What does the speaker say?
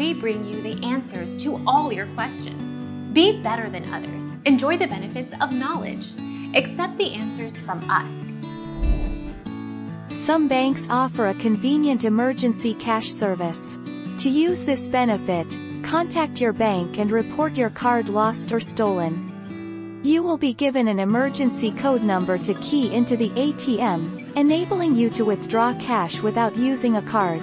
we bring you the answers to all your questions. Be better than others. Enjoy the benefits of knowledge. Accept the answers from us. Some banks offer a convenient emergency cash service. To use this benefit, contact your bank and report your card lost or stolen. You will be given an emergency code number to key into the ATM, enabling you to withdraw cash without using a card.